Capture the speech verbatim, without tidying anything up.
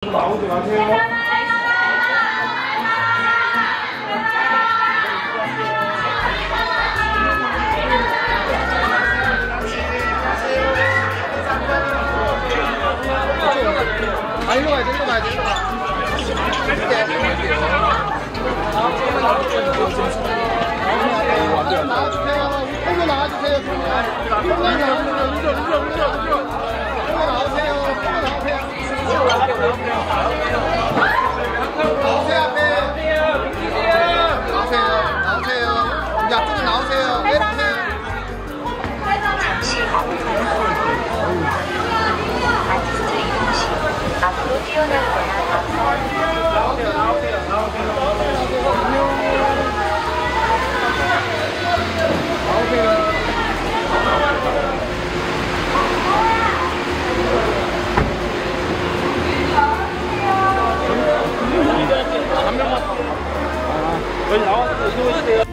나오지 마세요. 일로 가야 돼, 일로 가야 돼, 일로 가. 나와주세요. 나와주세요. 나와주세요. 일로 나오세요. 나오세요. 앞으로 뛰어날 거야. 나오세요, 나오세요, 나오세요, 나오세요. 나오세요. 나오세요. 한 명만. 여기 나와서 이동해주세요.